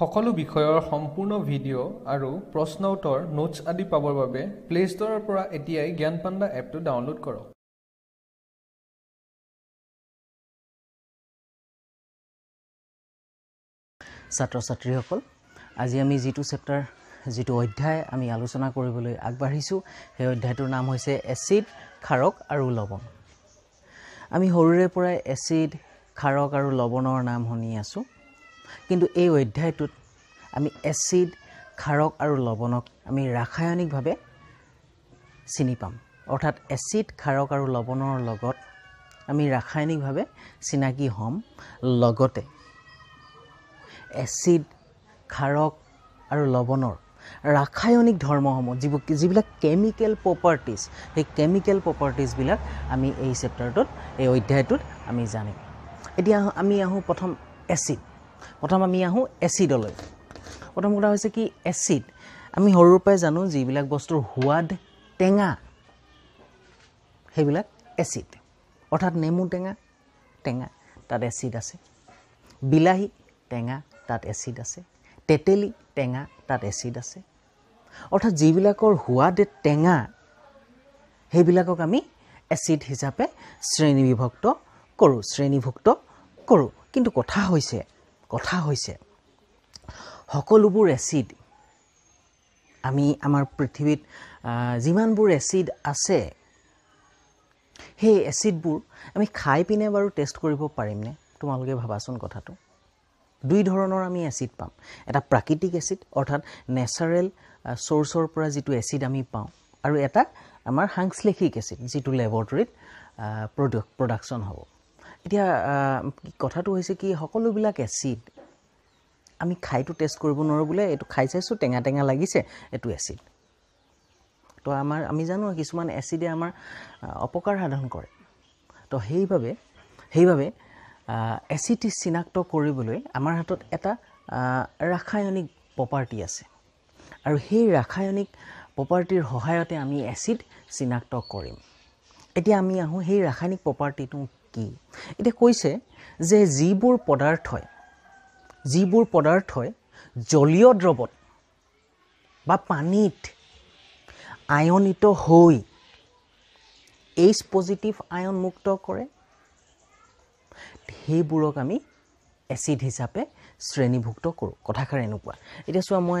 সকলো বিষয়ৰ সম্পূৰ্ণ ভিডিঅ' আৰু প্ৰশ্ন উত্তৰ নোটছ আদি পাবৰ বাবে প্লে ষ্ট'ৰৰ পৰা এতিয়াই জ্ঞান পাণ্ডা এপটো ডাউনলোড কৰক। ছাত্ৰ ছাত্ৰীসকল, আজি আমি যিটো চেপ্টাৰ যিটো অধ্যায় আমি আলোচনা কৰিবলৈ আগবাঢ়িছোঁ, সেই অধ্যায়টোৰ নাম হৈছে এচিড, খাৰক আৰু লৱণ। আমি সৰুৰে পৰাই এচিড, খাৰক আৰু লৱণৰ নাম শুনি আছোঁ, কিন্তু এই অধ্যায়টোত আমি এচিড, খাৰক আৰু লৱণক আমি ৰাসায়নিকভাৱে চিনি পাম। অৰ্থাৎ এচিড, খাৰক আৰু লৱণৰ লগত আমি ৰাসায়নিকভাৱে চিনাকি হ'ম। লগতে এচিড, খাৰক আৰু লৱণৰ ৰাসায়নিক ধৰ্মসমূহ, যিবিলাক কেমিকেল প্ৰপাৰ্টিজ, সেই কেমিকেল প্ৰপাৰ্টিজবিলাক আমি এই চেপ্টাৰটোত, এই অধ্যায়টোত আমি জানিম। এতিয়া আমি আহোঁ প্ৰথম এচিড। প্ৰথম আমি আহোঁ এচিডলৈ। প্ৰথম কথা হৈছে কি, এচিড আমি সৰুৰ পৰাই জানো যিবিলাক বস্তুৰ সোৱাদ টেঙা, সেইবিলাক এচিড। অৰ্থাৎ নেমু টেঙা, টেঙা, তাত এচিড আছে। বিলাহী টেঙা, তাত এচিড আছে। তেতেলী টেঙা, তাত এচিড আছে। অৰ্থাৎ যিবিলাকৰ সোৱাদ টেঙা, সেইবিলাকক আমি এচিড হিচাপে শ্ৰেণীভুক্ত কৰোঁ। কিন্তু কথা হৈছে সকলোবোৰ এচিড, আমি আমাৰ পৃথিৱীত যিমানবোৰ এচিড আছে, সেই এচিডবোৰ আমি খাই পিনে বাৰু টেষ্ট কৰিব পাৰিমনে? তোমালোকে ভাবাচোন কথাটো। দুই ধৰণৰ আমি এচিড পাম। এটা প্ৰাকৃতিক এচিড, অৰ্থাৎ নেচাৰেল চ'ৰ্চৰ পৰা যিটো এচিড আমি পাওঁ, আৰু এটা আমাৰ সাংশ্লেষিক এচিড, যিটো লেবৰেটৰীত প্ৰডাকশ্যন হ'ব। এতিয়া কথাটো হৈছে কি, সকলোবিলাক এচিড আমি খাইটো টেষ্ট কৰিব নোৱাৰোঁ। বোলে এইটো খাই চাইছোঁ, টেঙা টেঙা লাগিছে, এইটো এচিড। তো আমি জানো কিছুমান এচিডে আমাৰ অপকাৰ সাধন কৰে। তো সেইবাবে এচিড চিনাক্ত কৰিবলৈ আমাৰ হাতত এটা ৰাসায়নিক প্ৰপাৰ্টি আছে, আৰু সেই ৰাসায়নিক প্ৰপাৰ্টিৰ সহায়তে আমি এচিড চিনাক্ত কৰিম। এতিয়া আমি আহোঁ সেই ৰাসায়নিক প্ৰপাৰ্টিটো কি। এতিয়া কৈছে যে যিবোৰ পদাৰ্থই জলীয় দ্ৰৱত বা পানীত আয়নিত হৈ এইচ পজিটিভ আয়ন মুক্ত কৰে, সেইবোৰক আমি এচিড হিচাপে শ্ৰেণীভুক্ত কৰোঁ। কথাষাৰ এনেকুৱা। এতিয়া চোৱা, মই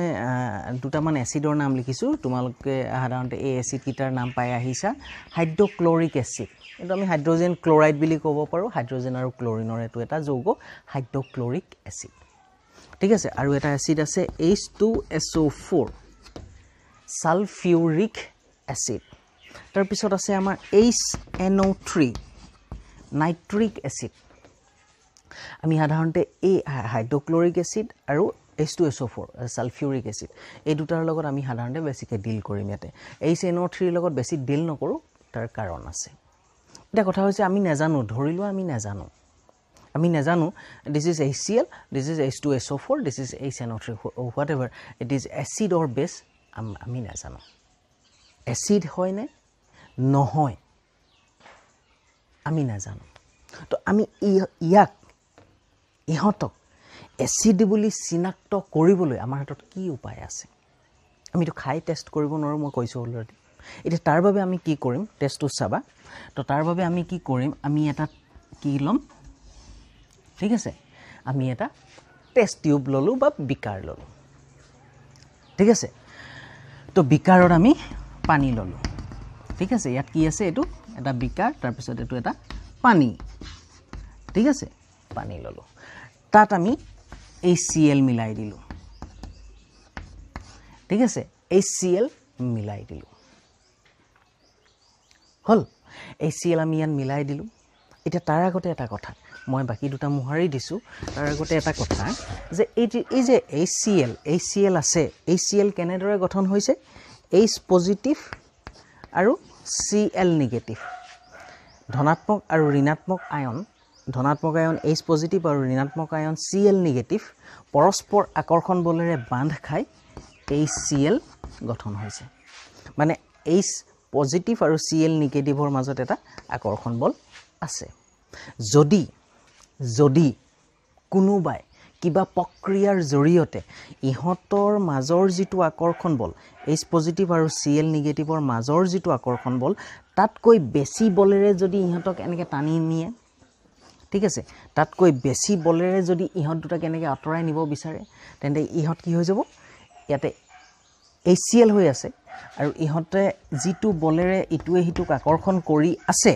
দুটামান এচিডৰ নাম লিখিছোঁ। তোমালোকে সাধাৰণতে এই এচিডকেইটাৰ নাম পাই আহিছা। হাইড্ৰক্লৰিক এচিড, এইটো আমি হাইড্ৰ'জেন ক্ল'ৰাইড বুলি ক'ব পাৰোঁ। হাইড্ৰ'জেন আৰু ক্লৰিনৰ এইটো এটা যৌগ, হাইড্ৰক্লৰিক এচিড। ঠিক আছে। আৰু এটা এচিড আছে H2SO4, ছালফিউৰিক এচিড। তাৰপিছত আছে আমাৰ HNO3, নাইট্ৰিক এচিড। আমি সাধাৰণতে এই হাইড্ৰক্লৰিক এচিড আৰু H2SO4, ছালফিউৰিক এচিড, এই দুটাৰ লগত আমি সাধাৰণতে বেছিকৈ ডিল কৰিম। ইয়াতে HNO3ৰ লগত বেছি ডিল নকৰোঁ, তাৰ কাৰণ আছে। এটা কথা হৈছে, আমি নাজানো, ধৰি লোৱা আমি নাজানো this is HCl, this is H2SO4, this is HNO3, whatever it is, acid or base আমি নাজানো। এচিড হয়নে নহয় আমি নাজানো। তো আমি ইহঁতক এচিড বুলি চিনাক্ত কৰিবলৈ আমাৰ হাতত কি উপায় আছে? আমিতো খাই টেষ্ট কৰিব নোৱাৰোঁ, মই কৈছোঁ অলৰেডি। এতিয়া তাৰ বাবে আমি কি কৰিম, টেষ্টটো চাবা। তো তাৰ বাবে আমি কি কৰিম, আমি এটা কি ল'ম, ঠিক আছে, আমি এটা টেষ্ট টিউব ল'লোঁ বা বিকাৰ ল'লোঁ। ঠিক আছে। তো বিকাৰত আমি পানী ল'লোঁ। ঠিক আছে। ইয়াত কি আছে, এইটো এটা বিকাৰ, তাৰপিছত এইটো এটা পানী। ঠিক আছে, পানী ল'লোঁ। তাত আমি HCl মিলাই দিলোঁ। ঠিক আছে, HCl মিলাই দিলোঁ। হ'ল, HCl আমি ইয়াত মিলাই দিলোঁ। এতিয়া তাৰ আগতে এটা কথা, মই বাকী দুটা মোহাৰি দিছোঁ। তাৰ আগতে এটা কথা যে এই যে HCl আছে, HCl কেনেদৰে গঠন হৈছে, H পজিটিভ আৰু Cl নিগেটিভ, ধনাত্মক আৰু ঋণাত্মক আয়ন, H পজিটিভ আৰু ঋণাত্মক আয়ন Cl নিগেটিভ পৰস্পৰ আকৰ্ষণ বলেৰে বান্ধ খাই HCl গঠন হৈছে। মানে H পজিটিভ আৰু Cl নিগেটিভৰ মাজত এটা আকৰ্ষণ বল আছে। যদি কোনোবাই কিবা প্ৰক্ৰিয়াৰ জৰিয়তে ইহঁতৰ মাজৰ যিটো আকৰ্ষণ বল এইচ পজিটিভ আৰু সিএল নেগেটিভৰ মাজৰ যিটো আকৰ্ষণ বল তাতকৈ বেছি বলেৰে যদি ইহঁতক এনেকৈ টানি নিয়ে ঠিক আছে তাতকৈ বেছি বলেৰে যদি ইহঁত দুটাক এনেকৈ আঁতৰাই নিব বিচাৰে তেন্তে ইহঁত কি হৈ যাব ইয়াতে এচিএল হৈ আছে আৰু ইহঁতে যিটো বলেৰে ইটোৱে সিটোক আকৰ্ষণ কৰি আছে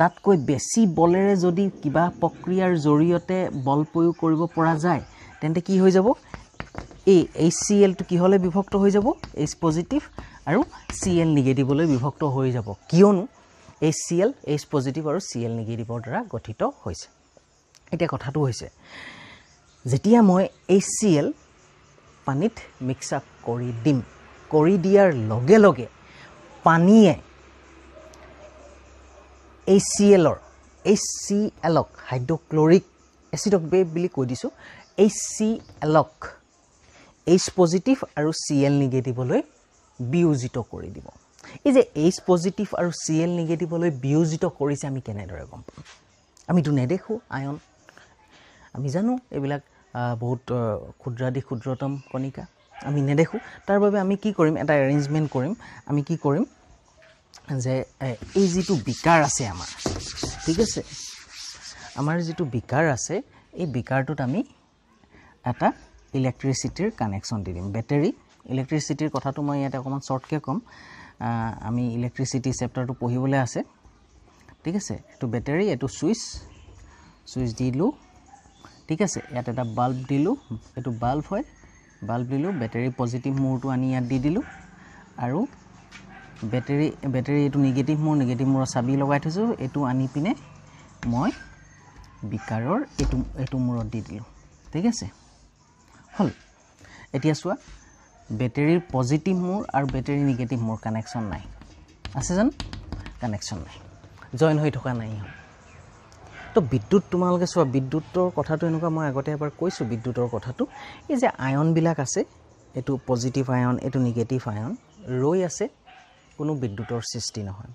তাতকৈ বেছি বলেৰে যদি কিবা প্ৰক্ৰিয়াৰ জৰিয়তে বল প্ৰয়োগ কৰিব পৰা যায় তেন্তে কি হৈ যাব এই এচিএল টো কি হলে বিভক্ত হৈ যাব এইচ পজিটিভ আৰু সিএল নেগেটিভলৈ বিভক্ত হৈ যাব কিয়নো এচিএল এইচ পজিটিভ আৰু সিএল নেগেটিভৰ দ্বাৰা গঠিত হৈছে এটা কথাটো হৈছে যেতিয়া মই এচিএল পানীত মিক্স আপ কৰি দিম কৰি দিয়াৰ লগে লগে পানীয়ে HCl হাইড্ৰক্লৰিক এচিডক বে বুলি কৈ দিছো HCl H পজিটিভ আৰু Cl নেগেটিভলৈ বিয়োজিত কৰি দিব এই যে H পজিটিভ আৰু Cl নেগেটিভলৈ বিয়োজিত কৰিছে আমি কেনেদৰে গম পাম আমি তো নেদেখো আয়ন আমি জানো এবিলাক বহুত ক্ষুদ্ৰাদি ক্ষুদ্ৰতম কণিকা আমি নেদেখো তাৰ বাবে আমি কি কৰিম এটা এৰেঞ্জমেন্ট কৰিম আমি কি কৰিম যে এই যিটো বিকাৰ আছে আমাৰ ঠিক আছে আমাৰ যিটো বিকাৰ আছে এই বিকাৰটোত আমি এটা ইলেক্ট্ৰিসিটিৰ কানেকশ্যন দি দিম বেটাৰী ইলেক্ট্ৰিসিটিৰ কথাটো মই ইয়াতে অকমান শৰ্টকে কম আমি ইলেক্ট্ৰিসিটি চেপ্টাৰটো পঢ়িবলৈ আছে ঠিক আছে এটো বেটাৰী এটো সুইচ দিলু ঠিক আছে ইয়াতে এটা বাল্ব দিলু এটো বাল্ব হয় বাল্ব দিলু বেটাৰী পজিটিভ মোৰটো আনি ইয়াত দি দিলু আৰু বেটাৰী এটো নেগেটিভ মোৰ চাবি লগাই থৈছো এটো আনি পিনে মই বিকাৰৰ এটো মূৰত দি দিলো ঠিক আছে হল এতিয়া সোৱা বেটাৰীৰ পজিটিভ মোৰ আৰু বেটাৰী নেগেটিভ মোৰ কানেকশ্যন নাই আছে জান কানেকশ্যন নাই জয়েন হৈ থকা নাই তো বিদ্যুৎ তোমালকে সোৱা বিদ্যুতৰ কথাটো এনেকুৱা মই আগতে এবাৰ কৈছো বিদ্যুতৰ কথাটো এই যে আয়ন বিলাক আছে এটো পজিটিভ আয়ন এটো নেগেটিভ আয়ন ৰৈ আছে কোনো বিদ্যুতৰ সৃষ্টি নহয়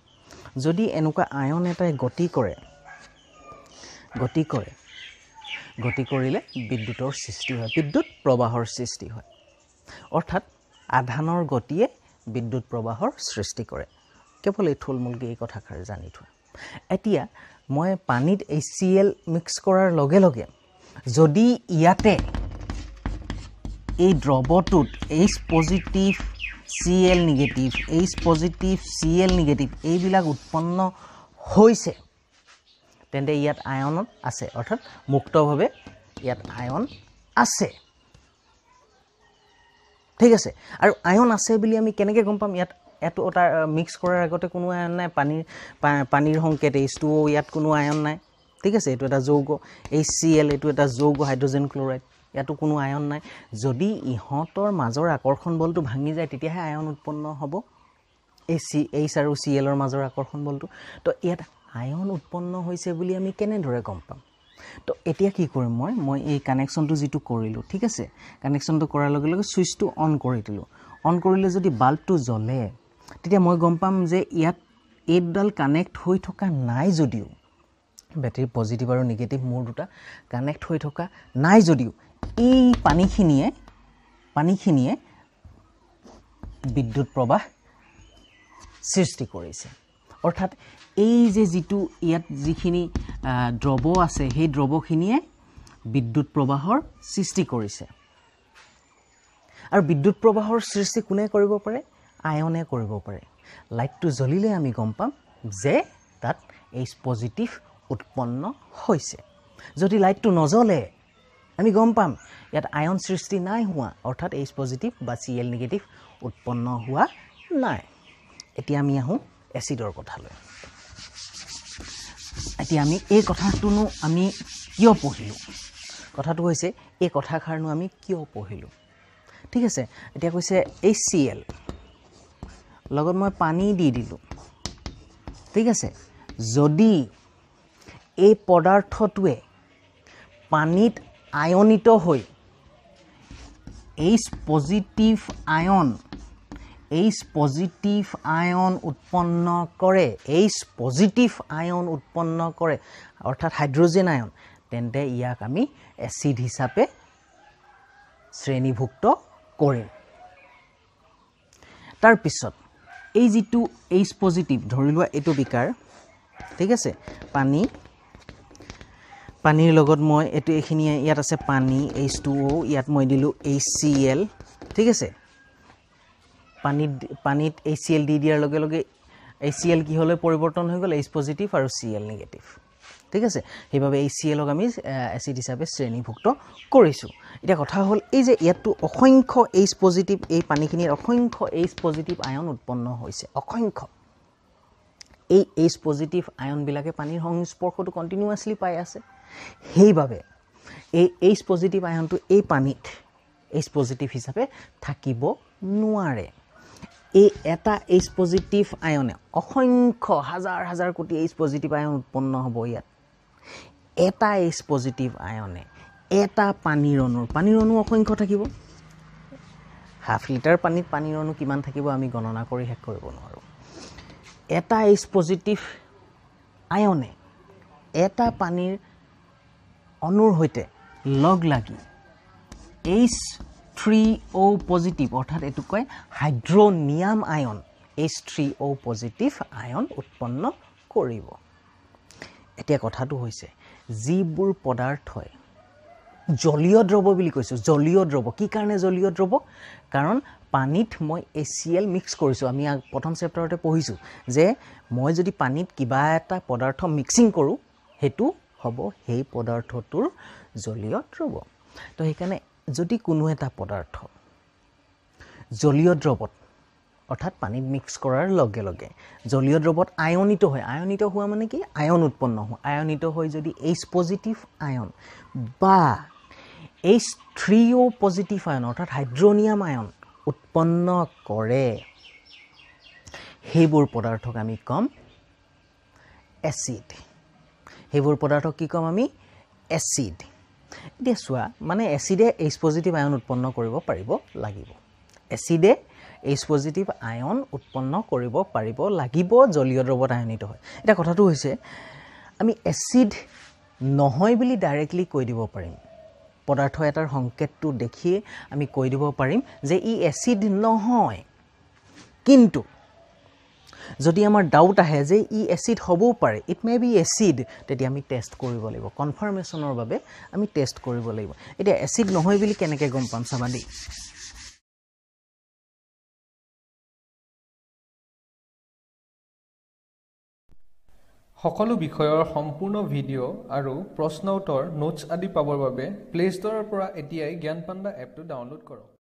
যদি এনেকুৱা আয়ন এটাই গতি কৰিলে বিদ্যুতৰ সৃষ্টি হয় বিদ্যুৎ প্ৰবাহৰ সৃষ্টি হয় অৰ্থাৎ আধানৰ গতিয়ে বিদ্যুৎ প্ৰবাহৰ সৃষ্টি কৰে কেৱল এই থুলমূলকে এই কথাখাৰ জানি থোৱা এতিয়া মই পানীত HCl মিক্স কৰাৰ লগে লগে যদি ইয়াতে এই দ্ৰৱটোত H positive Cl negative, H positive, Cl negative, এই বিলাক উৎপন্ন হৈছে তেন্তে ইয়াত আয়ন আছে অর্থাৎ মুক্তভাৱে ইয়াত আয়ন আছে ঠিক আছে আৰু আয়ন আছে বুলি আমি কেনেকৈ গম পাম ইয়াত এটো ওটা মিক্স কৰাৰ আগতে কোনো আয়ন নাই পানীৰ সংকেত H2O ইয়াত কোনো আয়ন নাই ঠিক আছে এটো এটা যৌগ HCl এটো এটা যৌগ হাইড্রোজেন ক্লোরাইড ইয়াতো কোনো আয়ন নাই যদি ইহঁতৰ মাজৰ আকৰ্ষণ বলটো ভাঙি যায় তেতিয়াহে আয়ন উৎপন্ন হ'ব H আৰু Cl ৰ মাজৰ আকৰ্ষণ বলটো তো ইয়াত আয়ন উৎপন্ন হৈছে বুলি আমি কেনে ধৰে গম পাম তো এতিয়া কি কৰিম মই এই কানেকশ্যনটো যেটু কৰিলো ঠিক আছে কানেকশ্যনটো কৰাৰ লগে লগে সুইচটো অন কৰি দিলো অন কৰিলে যদি বাল্বটো জ্বলে তেতিয়া মই গম পাম যে ইয়াত এইডাল কানেক্ট হৈ থকা নাই যদিও বেটাৰী পজিটিভ আৰু নেগেটিভ মোৰ দুটা কানেক্ট হৈ থকা নাই যদিও এই পানীখিনিয়ে বিদ্যুৎ প্ৰবাহ সৃষ্টি কৰিছে অৰ্থাৎ এই যে যেটু ইয়াত যিখিনি দ্ৰৱ আছে সেই দ্ৰৱখিনিয়ে বিদ্যুৎ প্ৰবাহৰ সৃষ্টি কৰিছে আৰু বিদ্যুৎ প্ৰবাহৰ সৃষ্টি কোনে কৰিব পাৰে আয়নে কৰিব পাৰে লাইটটো জ্বলিলে আমি গম পাম যে তাত H পজিটিভ উৎপন্ন হৈছে যদি লাইটটো নজলে আমি গম পাম ইয়াত আয়ন সৃষ্টি নাই হোৱা অৰ্থাৎ H পজিটিভ বা Cl নেগেটিভ উৎপন্ন হোৱা নাই এতিয়া আমি আহো এসিডৰ কথালৈ এতিয়া আমি এই কথাটোনো আমি কিয় পঢ়িলো কথাটো হৈছে এই কথাখাৰনো আমি কিয় পঢ়িলো ঠিক আছে এতিয়া কৈছে HCl লগত মই পানী দি দিলো ঠিক আছে যদি এই পদাৰ্থটোৱে পানীত আয়নিত হৈ H পজিটিভ আয়ন উৎপন্ন কৰে অৰ্থাৎ হাইড্রোজেন আয়ন तेंते इयाक आमी एसिड हिसाबे श्रेणीभुक्त करिम। तार पिछत ए जितु एच पजिटिव धरि लवा एतो बिकार ठीक आछे पानी पानीर लगत मैं एतो एखिनि इयात आछे पानी H2O इयात मैं दिलु HCl ठीक आछे पानीत HCl दि दियार लगे लगे HCl कि होले परिवर्तन हो गेल H पजिटिव आरो Cl नेगेटिव ठीक है সেইভাবে HCl ক আমি এসিড হিসাবে শ্রেণীভুক্ত করিছো। এটা কথা হল এই যে ইয়াতো অসংখ্য H পজিটিভ এই পানিখিনিৰ অসংখ্য H পজিটিভ আয়ন উৎপন্ন হৈছে অসংখ্য এই H পজিটিভ আয়ন বিলাকে পানীৰ সংস্পৰ্শটো কন্টিনিউয়াছলি পাই আছে সেইভাবে এই H পজিটিভ আয়নটো এই পানীত H পজিটিভ হিসাবে থাকিব নোৱাৰে। এই এটা H পজিটিভ আয়নে অসংখ্য হাজার হাজার কোটি H পজিটিভ আয়ন উৎপন্ন হ'ব। ইয়াত এটা H পজিটিভ আয়নে এটা পানীৰ অণু অসংখ্য থাকিব। হাফ লিটাৰ পানীত পানীৰ অণু কিমান থাকিব আমি গণনা কৰি শেষ কৰিব নোৱাৰো। এটা H পজিটিভ আয়নে এটা পানীৰ অণুৰ সৈতে লগ লাগি H3O পজিটিভ অৰ্থাৎ এটো কয় হাইড্ৰনিয়াম আয়ন H3O পজিটিভ আয়ন উৎপন্ন কৰিব। এতিয়া কথাটো হৈছে যিবোৰ পদাৰ্থই জলীয় দ্ৰৱ বুলি কৈছো জলীয় দ্ৰৱ কি কাৰণে জলীয় দ্ৰৱ কাৰণ পানীত মই HCl মিক্স কৰিছো। আমি প্ৰথম চেপ্টাৰতে পঢ়িছো যে মই যদি পানীত কিবা এটা পদাৰ্থ মিক্সিং কৰো হেতু হ'ব সেই পদাৰ্থটোৰ জলীয় দ্ৰৱ। তো সেইকাৰণে যদি কোনো এটা পদাৰ্থ জলীয় দ্ৰৱত অৰ্থাৎ পানীত মিক্স কৰাৰ লগে লগে জলীয় দ্ৰৱত আয়নিত হয় আয়নিত হোৱা মানে কি আয়ন উৎপন্ন হয় আয়নিত হৈ যদি H পজিটিভ আয়ন বা H3O পজিটিভ আয়ন অৰ্থাৎ হাইড্ৰনিয়াম আয়ন উৎপন্ন কৰে সেইবোৰ পদাৰ্থক আমি কম এচিড সেইবোৰ পদাৰ্থক কি কম আমি এচিড। এতিয়া চোৱা মানে এচিডে H পজিটিভ আয়ন উৎপন্ন কৰিব পাৰিব লাগিব এচিডে H পজিটিভ আয়ন উৎপন্ন কৰিব পাৰিব লাগিব জলীয় দ্ৰৱত আয়নিত হয়। এটা কথাটো হৈছে আমি এচিড নহয় বুলি ডাইৰেক্টলি কৈ দিব পাৰিম পদাৰ্থ এটাৰ সংকেতটো দেখি আমি কৈ দিব পাৰিম যে ই এচিড নহয়। কিন্তু যদি আমাৰ ডাউট আহে যে ই এচিড হ'বও পাৰে ইট মে বি এচিড তেতিয়া আমি টেষ্ট কৰিব লাগিব কনফাৰ্মেশ্যনৰ বাবে আমি টেষ্ট কৰিব লাগিব। এতিয়া এচিড নহয় বুলি কেনেকৈ গম পাম চাবা দেই সকলো বিষয়ৰ সম্পূৰ্ণ ভিডিঅ আৰু প্ৰশ্ন উত্তৰ নোটছ আদি পাবৰ বাবে প্লে ষ্ট'ৰৰ পৰা এতিয়াই জ্ঞান পাণ্ডা এপটো ডাউনলোড কৰক।